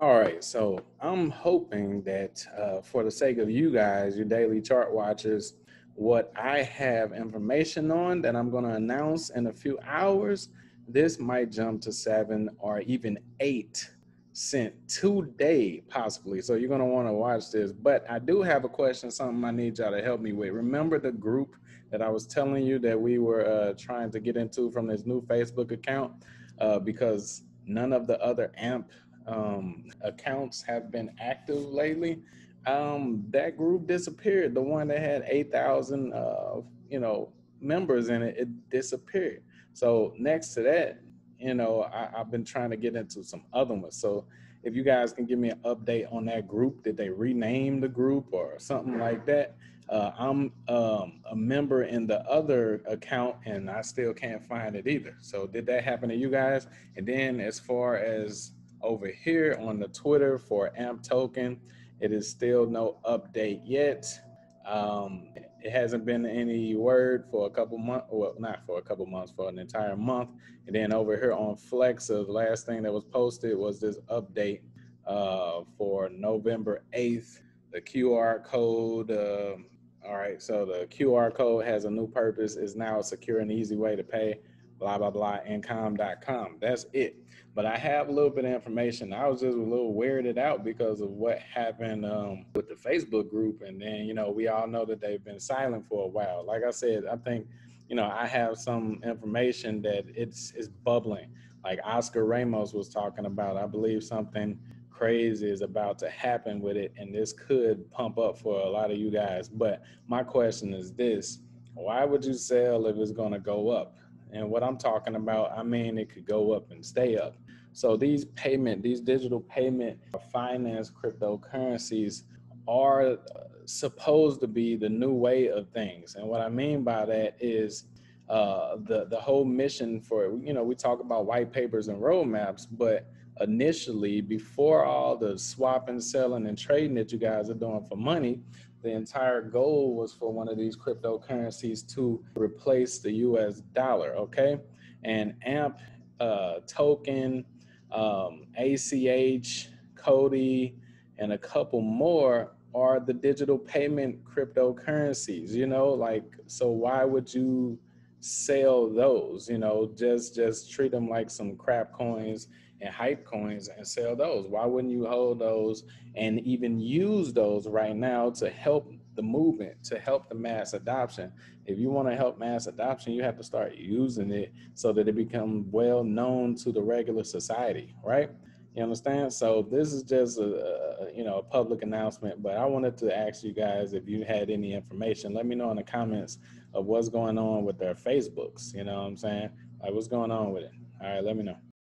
All right, so I'm hoping that for the sake of you guys, your daily chart watchers, what I have information on that I'm gonna announce in a few hours, this might jump to 7 or even 8 cents today, possibly. So you're gonna wanna watch this, but I do have a question, something I need y'all to help me with. Remember the group that I was telling you that we were trying to get into from this new Facebook account because none of the other AMP accounts have been active lately? That group disappeared. The one that had 8,000, members in it, it disappeared. So next to that, I've been trying to get into some other ones. So if you guys can give me an update on that group, did they rename the group or something like that? I'm a member in the other account and I still can't find it either. So did that happen to you guys? And then as far as over here on the Twitter for AMP token, it is still no update yet. It hasn't been any word for a couple months, well, not for a couple months, for an entire month. And then over here on Flexa, the last thing that was posted was this update for November 8th, the QR code. All right, so the QR code has a new purpose, is now a secure and easy way to pay, blah, blah, blah, income.com. That's it. But I have a little bit of information. I was just a little weirded out because of what happened with the Facebook group. And then, we all know that they've been silent for a while. Like I said, I think, I have some information that it's bubbling. Like Oscar Ramos was talking about, I believe something crazy is about to happen with it. And this could pump up for a lot of you guys. But my question is this, why would you sell if it's going to go up? And what I'm talking about, I mean, it could go up and stay up. So these digital payment finance cryptocurrencies are supposed to be the new way of things. And what I mean by that is the whole mission for, we talk about white papers and roadmaps, but initially, before all the swapping, selling, and trading that you guys are doing for money, the entire goal was for one of these cryptocurrencies to replace the US dollar, okay? And AMP, token, ACH, Cody, and a couple more are the digital payment cryptocurrencies, so why would you sell those? Just treat them like some crap coins and hype coins and sell those. Why wouldn't you hold those and even use those right now to help the movement, to help the mass adoption? If you want to help mass adoption, you have to start using it so that it becomes well known to the regular society, right? You understand? So this is just a public announcement, but I wanted to ask you guys if you had any information. Let me know in the comments of what's going on with their Facebooks, you know what I'm saying? Like what's going on with it? All right, let me know.